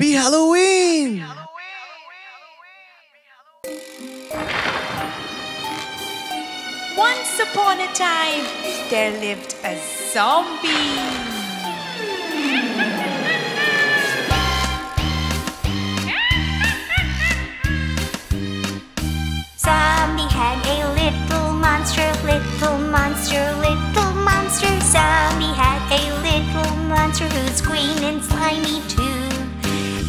Happy Halloween! Once upon a time, there lived a zombie. Zombie had a little monster, little monster, little monster. Zombie had a little monster who's green and slimy too.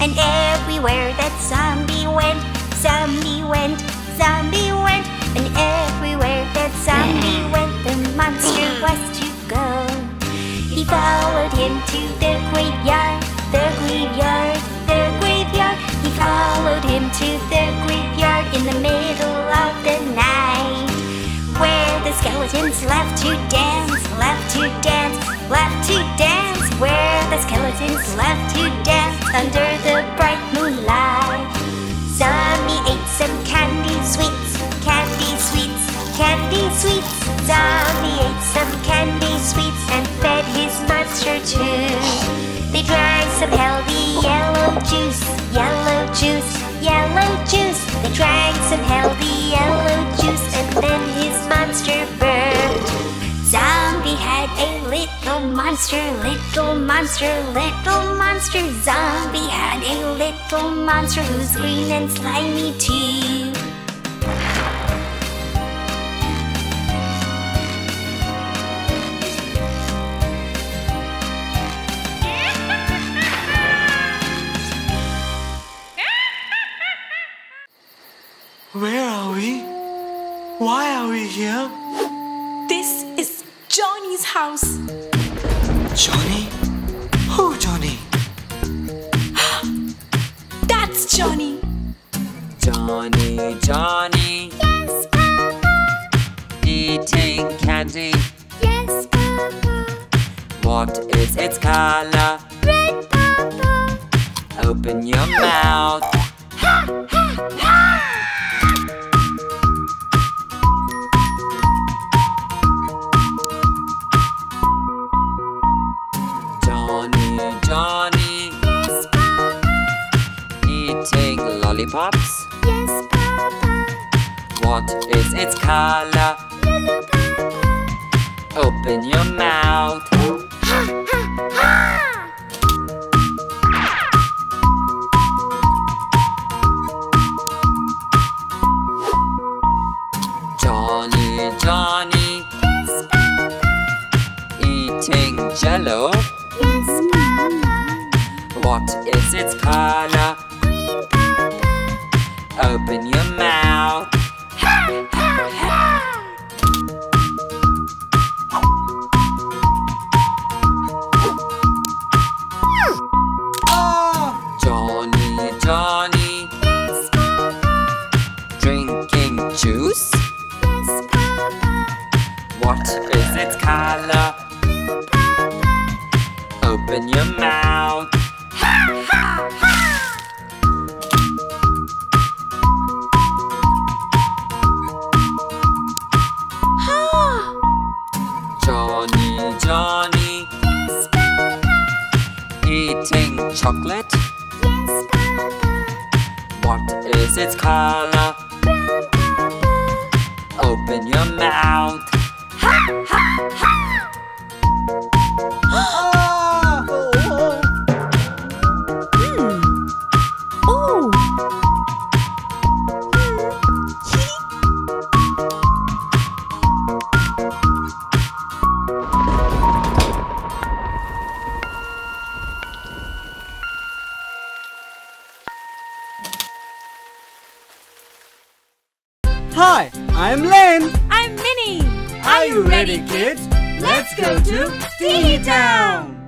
And everywhere that zombie went, zombie went, zombie went. And everywhere that zombie went, the monster was to go. He followed him to the graveyard, the graveyard, the graveyard. He followed him to the graveyard in the middle of the night, where the skeletons love to dance, love to dance, love to dance. Where the skeletons love to dance under the bright moonlight. Zombie ate some candy sweets, candy sweets, candy sweets. Zombie ate some candy sweets and fed his monster too. They drank some healthy yellow juice, yellow juice, yellow juice. They drank some healthy yellow juice and then his monster burped. Zombie had a little monster, little monster, little monster. Zombie had a little monster who's green and slimy too. Where are we? Why are we here? This is Johnny's house. Johnny? Who Johnny? That's Johnny. Johnny, Johnny. Yes, Papa. Eating candy. Yes, Papa. What is its color? Red, Papa. Open your mouth. Ha, ha, ha. Johnny, yes, Papa. Eating lollipops, yes, Papa. What is its color? Yellow, Papa. Open your mouth. Ha, ha, ha. Johnny, Johnny, yes, Papa. Eating jello, yes, Papa. What is its color? Green, Papa. Open your mouth. Ha, ha, ha. Oh. Johnny, Johnny. Yes, Papa. Drinking juice? Yes, Papa. What is its color? Blue, Papa. Open your mouth. Johnny, yes, Papa. Eating chocolate, yes, Papa. What is its color? Brown, Papa. Open your mouth. Ha, ha, ha. Hi, I'm Len. I'm Minnie. Are you ready, kids? Let's go to Tee Hee Town!